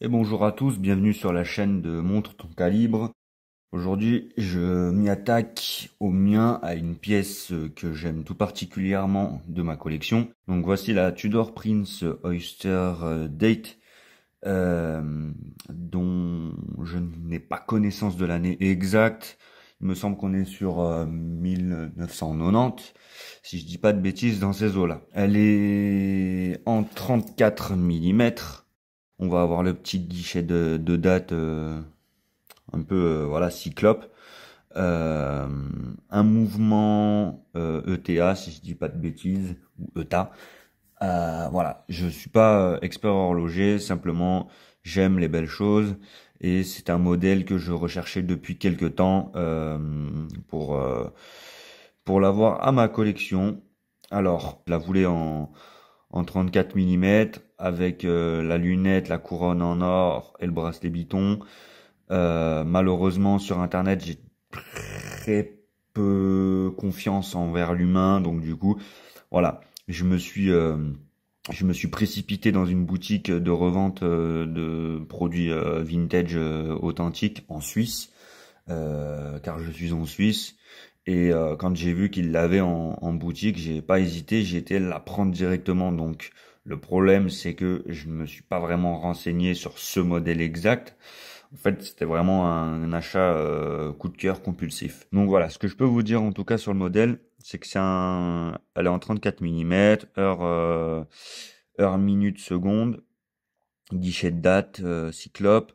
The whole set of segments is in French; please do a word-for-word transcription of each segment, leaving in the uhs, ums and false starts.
Et bonjour à tous, bienvenue sur la chaîne de Montre Ton Calibre. Aujourd'hui, je m'y attaque au mien, à une pièce que j'aime tout particulièrement de ma collection. Donc voici la Tudor Prince Oyster Date, euh, dont je n'ai pas connaissance de l'année exacte. Il me semble qu'on est sur euh, mille neuf cent quatre-vingt-dix, si je dis pas de bêtises, dans ces eaux-là. Elle est en trente-quatre millimètres. On va avoir le petit guichet de, de date euh, un peu euh, voilà cyclope. Euh, un mouvement euh, E T A, si je dis pas de bêtises, ou E T A. Euh, voilà, je suis pas expert horloger, simplement j'aime les belles choses. Et c'est un modèle que je recherchais depuis quelques temps euh, pour, euh, pour l'avoir à ma collection. Alors, je la voulais en... en trente-quatre millimètres, avec euh, la lunette, la couronne en or et le bracelet biton. Euh, malheureusement, sur internet, j'ai très peu confiance envers l'humain, donc du coup, voilà, je me suis euh, je me suis précipité dans une boutique de revente euh, de produits euh, vintage euh, authentiques en Suisse, euh, car je suis en Suisse. Et euh, quand j'ai vu qu'il l'avait en, en boutique, j'ai pas hésité, j'ai été la prendre directement. Donc le problème, c'est que je ne me suis pas vraiment renseigné sur ce modèle exact. En fait, c'était vraiment un, un achat euh, coup de cœur compulsif. Donc voilà, ce que je peux vous dire en tout cas sur le modèle, c'est que c'est un, elle est en trente-quatre millimètres, heure, euh, heure, minute, seconde, guichet de date, euh, cyclope.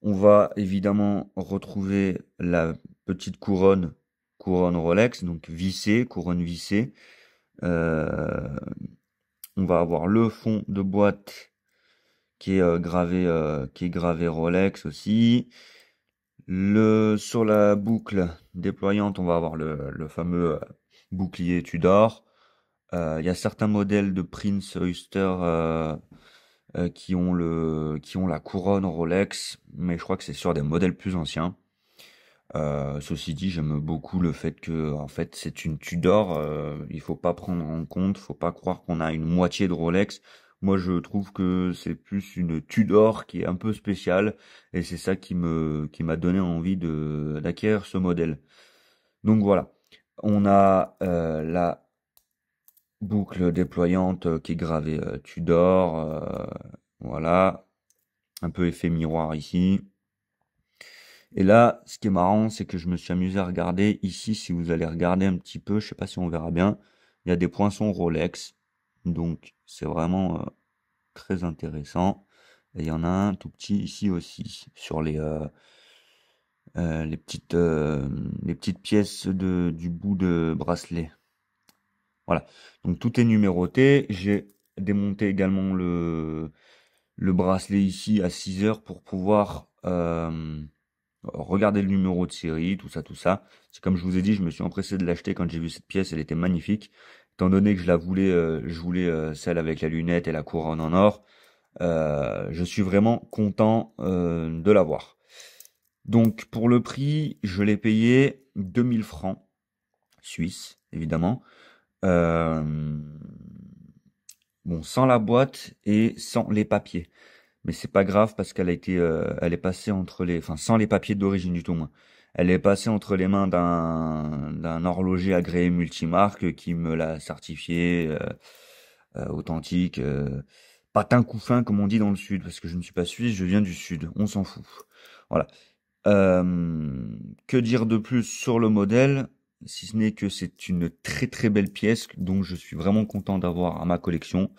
On va évidemment retrouver la petite couronne. couronne Rolex, donc vissée, couronne vissée. Euh, on va avoir le fond de boîte qui est euh, gravé euh, qui est gravé Rolex aussi. Le, sur la boucle déployante, on va avoir le, le fameux euh, bouclier Tudor. Euh, il y a certains modèles de Prince Oyster euh, euh, qui ont le qui ont la couronne Rolex, mais je crois que c'est sur des modèles plus anciens. Euh, ceci dit, j'aime beaucoup le fait que, en fait, c'est une Tudor. Euh, il faut pas prendre en compte, faut pas croire qu'on a une moitié de Rolex. Moi, je trouve que c'est plus une Tudor qui est un peu spéciale, et c'est ça qui me, qui m'a donné envie de d'acquérir ce modèle. Donc voilà, on a euh, la boucle déployante qui est gravée euh, Tudor. Euh, voilà, un peu effet miroir ici. Et là, ce qui est marrant, c'est que je me suis amusé à regarder ici. Si vous allez regarder un petit peu, je sais pas si on verra bien, il y a des poinçons Rolex. Donc, c'est vraiment euh, très intéressant. Et il y en a un tout petit ici aussi, sur les euh, euh, les petites euh, les petites pièces de, du bout de bracelet. Voilà. Donc, tout est numéroté. J'ai démonté également le le bracelet ici à six heures pour pouvoir euh, regardez le numéro de série, tout ça, tout ça. C'est comme je vous ai dit, je me suis empressé de l'acheter quand j'ai vu cette pièce, elle était magnifique. Étant donné que je la voulais, euh, je voulais euh, celle avec la lunette et la couronne en or, euh, je suis vraiment content euh, de l'avoir. Donc pour le prix, je l'ai payé deux mille francs, suisse, évidemment. Euh, bon, sans la boîte et sans les papiers. Mais c'est pas grave parce qu'elle a été, euh, elle est passée entre les, enfin sans les papiers d'origine du tout moins. Elle est passée entre les mains d'un d'un horloger agréé multimarque qui me l'a certifié euh, euh, authentique, euh, patin couffin comme on dit dans le sud, parce que je ne suis pas suisse, je viens du sud, on s'en fout. Voilà. Euh, que dire de plus sur le modèle, si ce n'est que c'est une très très belle pièce dont je suis vraiment content d'avoir à ma collection.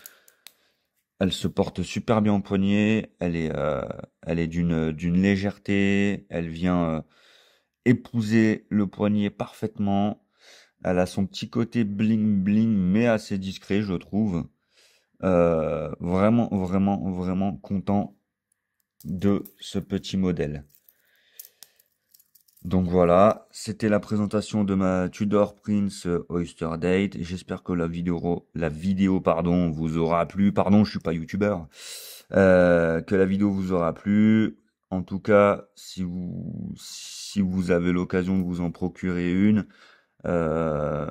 Elle se porte super bien en poignet, elle est, euh, elle est d'une d'une légèreté, elle vient euh, épouser le poignet parfaitement. Elle a son petit côté bling bling, mais assez discret, je trouve. Euh, vraiment, vraiment, vraiment content de ce petit modèle. Donc voilà, c'était la présentation de ma Tudor Prince Oyster Date. J'espère que la vidéo, la vidéo, pardon, vous aura plu. Pardon, je suis pas youtubeur. Euh, que la vidéo vous aura plu. En tout cas, si vous, si vous avez l'occasion de vous en procurer une, euh,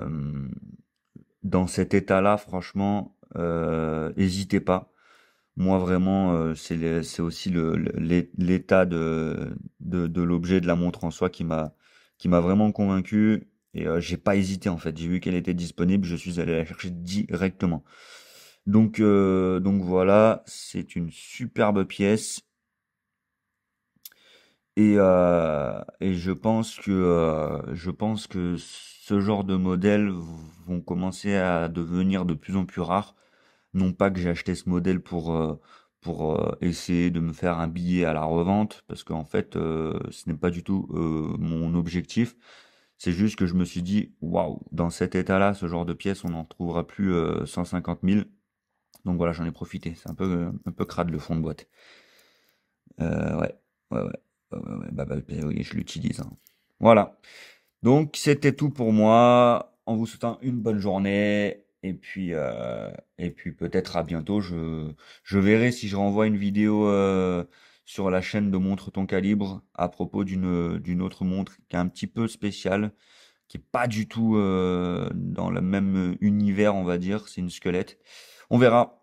dans cet état-là, franchement, euh, n'hésitez pas. Moi, vraiment, euh, c'est les- c'est aussi le- le- l'é- l'état de, de, de l'objet, de la montre en soi qui m'a qui m'a vraiment convaincu. Et euh, j'ai pas hésité en fait. J'ai vu qu'elle était disponible, je suis allé la chercher directement. Donc, euh, donc voilà, c'est une superbe pièce. Et, euh, et je pense que euh, je pense que ce genre de modèles vont commencer à devenir de plus en plus rares. Non pas que j'ai acheté ce modèle pour, euh, pour euh, essayer de me faire un billet à la revente, parce qu'en fait, euh, ce n'est pas du tout euh, mon objectif. C'est juste que je me suis dit, waouh, dans cet état-là, ce genre de pièce, on n'en trouvera plus euh, cent cinquante mille. Donc voilà, j'en ai profité. C'est un peu, un peu crade le fond de boîte. Euh, ouais, ouais, ouais, ouais, ouais, ouais, bah, bah, bah, oui, je l'utilise, hein. Voilà. Donc c'était tout pour moi. En vous souhaitant une bonne journée. Et puis, euh, et puis peut-être à bientôt. Je, je verrai si je renvoie une vidéo euh, sur la chaîne de Montre Ton Calibre à propos d'une d'une autre montre qui est un petit peu spéciale, qui est pas du tout euh, dans le même univers, on va dire. C'est une squelette. On verra.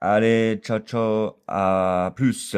Allez, ciao, ciao, à plus.